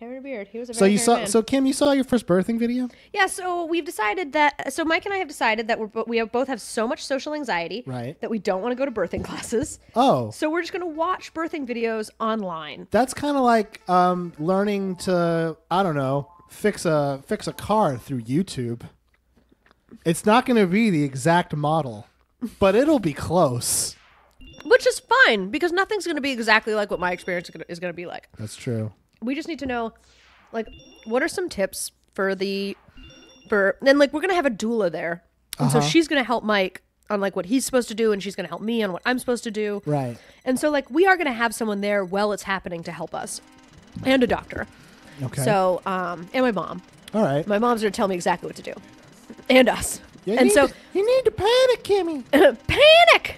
Hair and a beard. He was a very So Kim, you saw your first birthing video? Yeah. So we've decided that. So Mike and I have decided that we both have so much social anxiety that we don't want to go to birthing classes. Oh. So we're just going to watch birthing videos online. That's kind of like learning to fix a car through YouTube. It's not going to be the exact model, but it'll be close. Which is fine because nothing's going to be exactly like what my experience is going to be like. That's true. We just need to know, like, what are some tips for the, and like, we're going to have a doula there. And so she's going to help Mike on like what he's supposed to do. And she's going to help me on what I'm supposed to do. Right. And so like, we are going to have someone there while it's happening to help us and a doctor. Okay. So, and my mom. All right. My mom's going to tell me exactly what to do and us. You need to panic, Kimmy. Panic.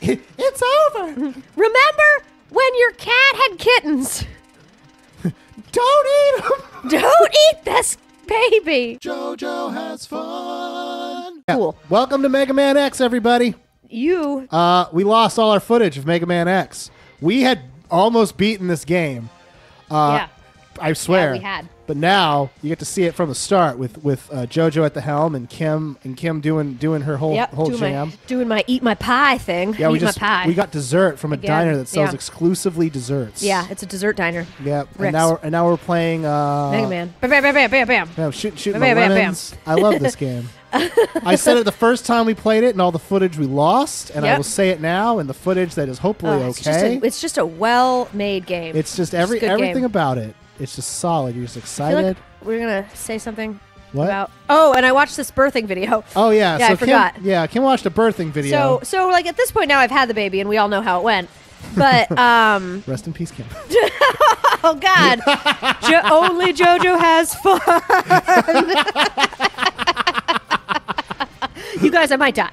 It's over. Remember when your cat had kittens? Don't eat him! Don't eat this baby! JoJo has fun! Yeah. Cool. Welcome to Mega Man X, everybody. We lost all our footage of Mega Man X. We had almost beaten this game. Yeah. I swear. Yeah, we had. But now you get to see it from the start with JoJo at the helm and Kim doing her whole jam. Doing my eat my pie thing. Yeah, we got dessert from a diner that sells exclusively desserts. Yeah, it's a dessert diner. Yeah, and now we're playing Mega Man. Bam bam bam bam bam. No, shooting bam, bam, bam, bam. I love this game. I said it the first time we played it and all the footage we lost, and I will say it now and the footage that is hopefully okay. It's just a well-made game. It's just everything about it. It's just solid. You're just excited. Like we're gonna say something. What? About, oh, and I watched this birthing video. Oh yeah, yeah, so I forgot. Kim watched a birthing video. So like at this point now, I've had the baby, and we all know how it went. But rest in peace, Kim. Oh God, only JoJo has fun. You guys, I might die.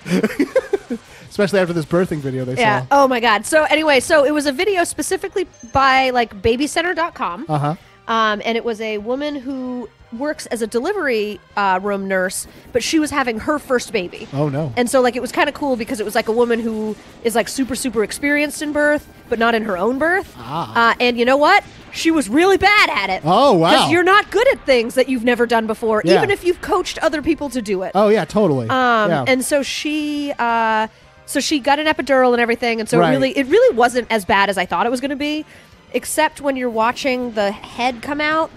Especially after this birthing video they saw. Oh my God. So anyway, so it was a video specifically by like BabyCenter.com. And it was a woman who works as a delivery room nurse, but she was having her first baby. Oh, no. And so, like, it was kind of cool because it was, like, a woman who is, like, super, super experienced in birth, but not in her own birth. Ah. And you know what? She was really bad at it. Oh, wow. Because you're not good at things that you've never done before, even if you've coached other people to do it. Oh, yeah, totally. And so she... she got an epidural and everything, and so it really wasn't as bad as I thought it was going to be, except when you're watching the head come out,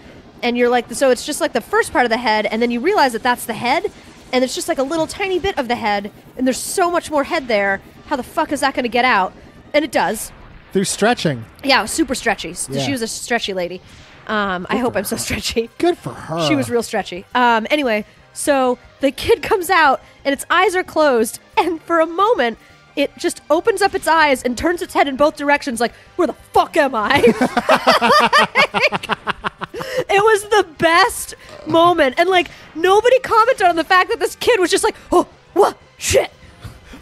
and you're like, so it's just like the first part of the head, and then you realize that that's the head, and it's just like a little tiny bit of the head, and there's so much more head there. How the fuck is that going to get out? And it does. Through stretching. Yeah, it was super stretchy. Yeah. She was a stretchy lady. I hope I'm so stretchy. Good for her. She was real stretchy. Anyway, so the kid comes out, and its eyes are closed, and for a moment, it just opens up its eyes and turns its head in both directions like, where the fuck am I? It was the best moment. And, like, nobody commented on the fact that this kid was just like, oh, what? Shit.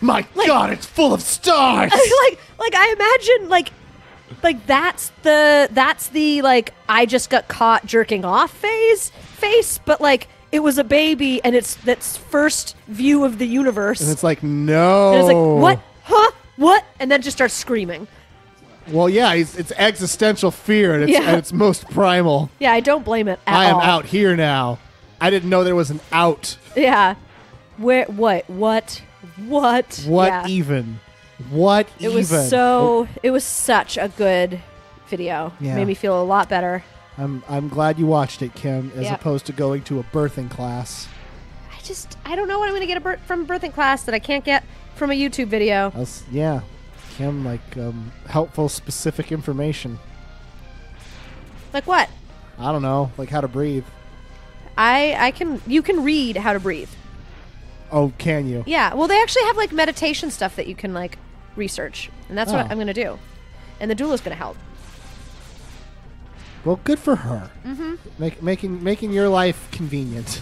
My God, it's full of stars. Like I imagine, like that's the like, I just got caught jerking off face, but, like, it was a baby, and it's that's first view of the universe. And it's like, no. And it's like, what? Huh? What? And then just starts screaming. Well, yeah, it's existential fear at its most primal. Yeah, I don't blame it at all. I am out here now. I didn't know there was an out. Yeah. Where? What? What even? It was such a good video. Yeah. Made me feel a lot better. I'm glad you watched it, Kim, as opposed to going to a birthing class. I don't know what I'm going to get from a birthing class that I can't get from a YouTube video. Kim, like, helpful, specific information. Like what? I don't know, like how to breathe. You can read how to breathe. Oh, can you? Yeah, well, they actually have, like, meditation stuff that you can, like, research, and that's what I'm going to do. And the doula's going to help. Well, good for her. Mm-hmm. Making your life convenient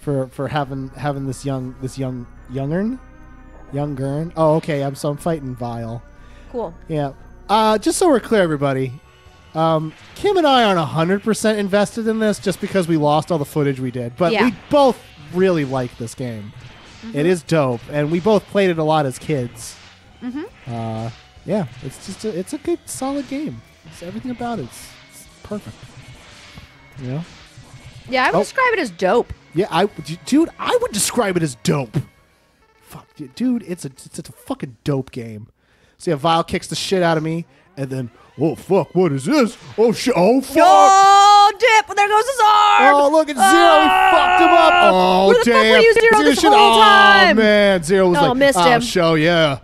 for having this youngern. Oh, okay. I'm fighting Vile. Cool. Yeah. Just so we're clear, everybody, Kim and I aren't 100% invested in this just because we lost all the footage we did, but we both really like this game. Mm-hmm. It is dope, and we both played it a lot as kids. Mm-hmm. It's just it's a good, solid game. Everything about it's perfect. You know? Yeah, I would describe it as dope. Yeah, dude, I would describe it as dope. Fuck, dude, it's a fucking dope game. See, so yeah, Vile kicks the shit out of me, and then, oh fuck, what is this? Oh shit, oh fuck! Oh, dip! There goes his arm! Oh look, it's Zero! He fucked him up! Oh damn! Where the fuck were you, Zero, this whole time? Oh man, Zero was like, I'll show ya.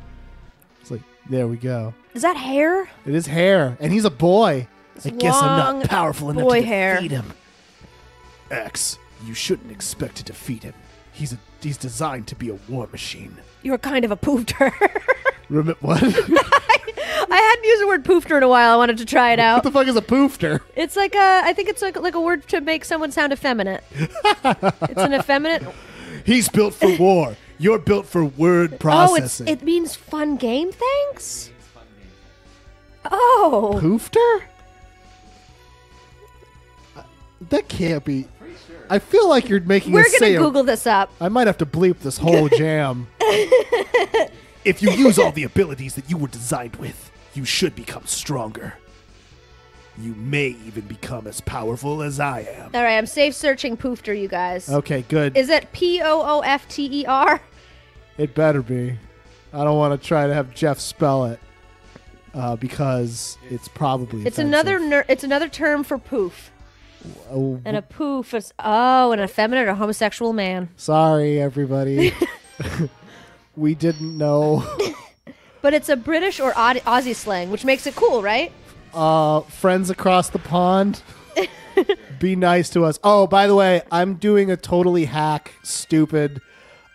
It's like, there we go. Is that hair? It is hair, and he's a boy. I guess I'm not powerful enough to defeat him. X, you shouldn't expect to defeat him. He's designed to be a war machine. You're kind of a poofter. Remember what? I hadn't used the word poofter in a while. I wanted to try it out. What the fuck is a poofter? It's like a, I think it's like a word to make someone sound effeminate. It's an effeminate. He's built for war. You're built for word processing. Oh, it means fun game things? Oh. Poofter? That can't be. Sure. I feel like you're making us say it. We're going to Google this up. I might have to bleep this whole jam. If you use all the abilities that you were designed with, you should become stronger. You may even become as powerful as I am. All right, I'm safe searching poofter, you guys. Okay, good. Is it P-O-O-F-T-E-R? It better be. I don't want to try to have Jeff spell it because it's probably offensive. It's another term for poof. And a poof is, oh, an effeminate or homosexual man. Sorry, everybody. We didn't know. But it's a British or Aussie slang, which makes it cool, right? Friends across the pond, be nice to us. Oh, by the way, I'm doing a totally hack, stupid,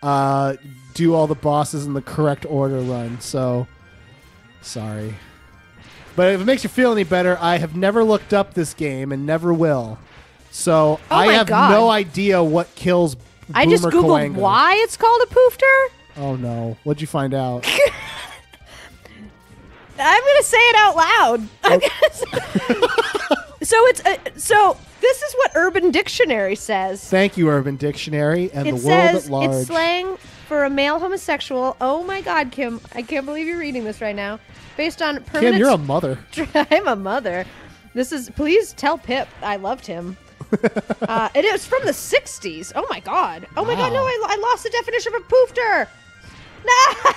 do all the bosses in the correct order run, so sorry. But if it makes you feel any better, I have never looked up this game and never will. So I have no idea what kills Boomer Kawango. I just Googled why it's called a poofter. Oh, no. What'd you find out? I'm going to say it out loud. So this is what Urban Dictionary says. Thank you, Urban Dictionary, and the world at large. It says it's slang for a male homosexual. Oh, my God, Kim. I can't believe you're reading this right now. Based on permanent... Kim, you're a mother. I'm a mother. This is... Please tell Pip I loved him. It is from the 60s. Oh, my God. Oh, my God. No, I lost the definition of a poofter. No!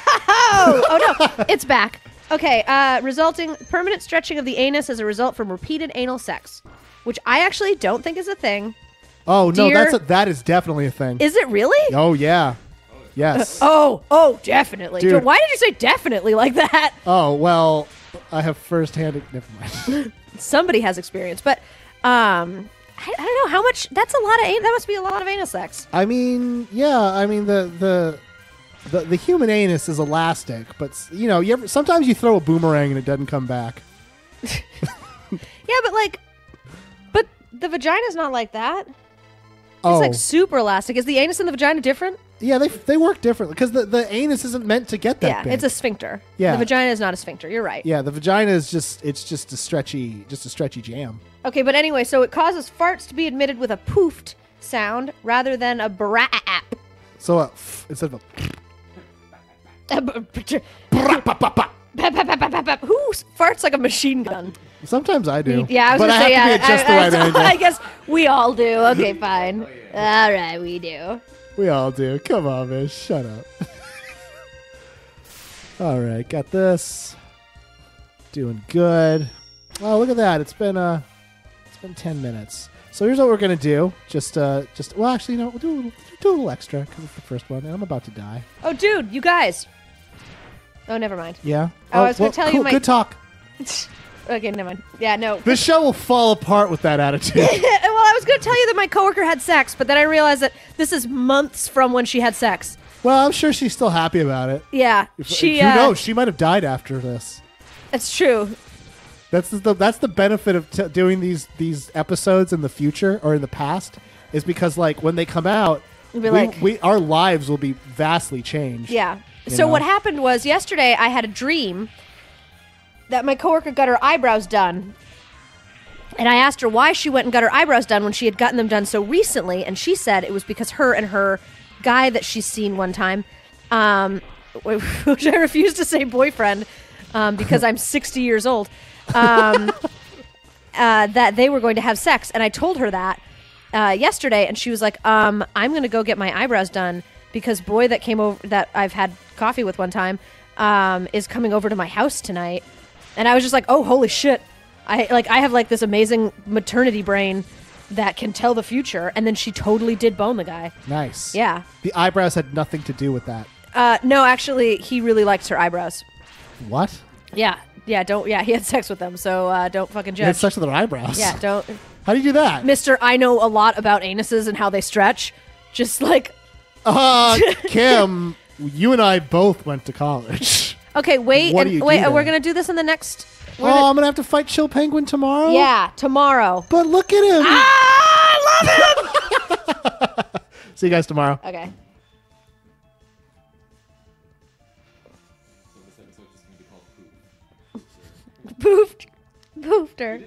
Oh, no. It's back. Okay. Resulting permanent stretching of the anus as a result from repeated anal sex, which I actually don't think is a thing. Oh, no. That is definitely a thing. Is it really? Oh, yeah. Yes. Oh, definitely. Dude, why did you say definitely like that? Oh, well, I have first-hand... Never mind. Somebody has experience, but I don't know how much... That's a lot of... That must be a lot of anal sex. I mean, yeah. I mean, the human anus is elastic, but, you know, sometimes you throw a boomerang and it doesn't come back. Yeah, but, like... But the vagina's not like that. It's, like, super elastic. Is the anus and the vagina different? Yeah, they work differently because the anus isn't meant to get that big. It's a sphincter. Yeah, the vagina is not a sphincter. You're right. Yeah, the vagina is just a stretchy jam. Okay, but anyway, so it causes farts to be emitted with a poofed sound rather than a brap. So instead of a who farts like a machine gun? Sometimes I do. Yeah, I was gonna say, I guess we all do. Okay, fine. All right, we do. We all do. Come on, man. Shut up. All right. Got this. Doing good. Oh, look at that. It's been 10 minutes. So here's what we're going to do. Well, actually, no, we'll do a little extra because it's the first one, and I'm about to die. Oh, dude, you guys. Oh, never mind. Yeah? Oh, I was going to tell you my... Good talk. Okay, never mind. Yeah, no. This show will fall apart with that attitude. Well, I was going to tell you that my coworker had sex, but then I realized that this is months from when she had sex. Well, I'm sure she's still happy about it. Yeah. Who knows? She might have died after this. That's true. That's the benefit of doing these episodes in the future or in the past is because, like, when they come out, our lives will be vastly changed. Yeah. So what happened was yesterday I had a dream that my coworker got her eyebrows done. And I asked her why she went and got her eyebrows done when she had gotten them done so recently, and she said it was because her and her guy that she's seen one time, which I refuse to say boyfriend because I'm 60 years old, that they were going to have sex, and I told her that yesterday, and she was like, I'm gonna go get my eyebrows done because boy that came over that I've had coffee with one time is coming over to my house tonight. And I was just like, oh, holy shit. I have like this amazing maternity brain that can tell the future. And then she totally did bone the guy. Nice. Yeah. The eyebrows had nothing to do with that. No, actually, he really likes her eyebrows. What? Yeah. Yeah. Don't. Yeah. He had sex with them. So don't fucking judge. He had sex with their eyebrows. Yeah. Don't. How do you do that? Mister, I know a lot about anuses and how they stretch. Just like. Kim, you and I both went to college. Okay. Wait. Wait. We're going to do this in the next. Oh, I'm going to have to fight Chill Penguin tomorrow? Yeah, tomorrow. But look at him. I love him. See you guys tomorrow. Okay. This episode is going to be called Poofed. Poofed. Poofed her.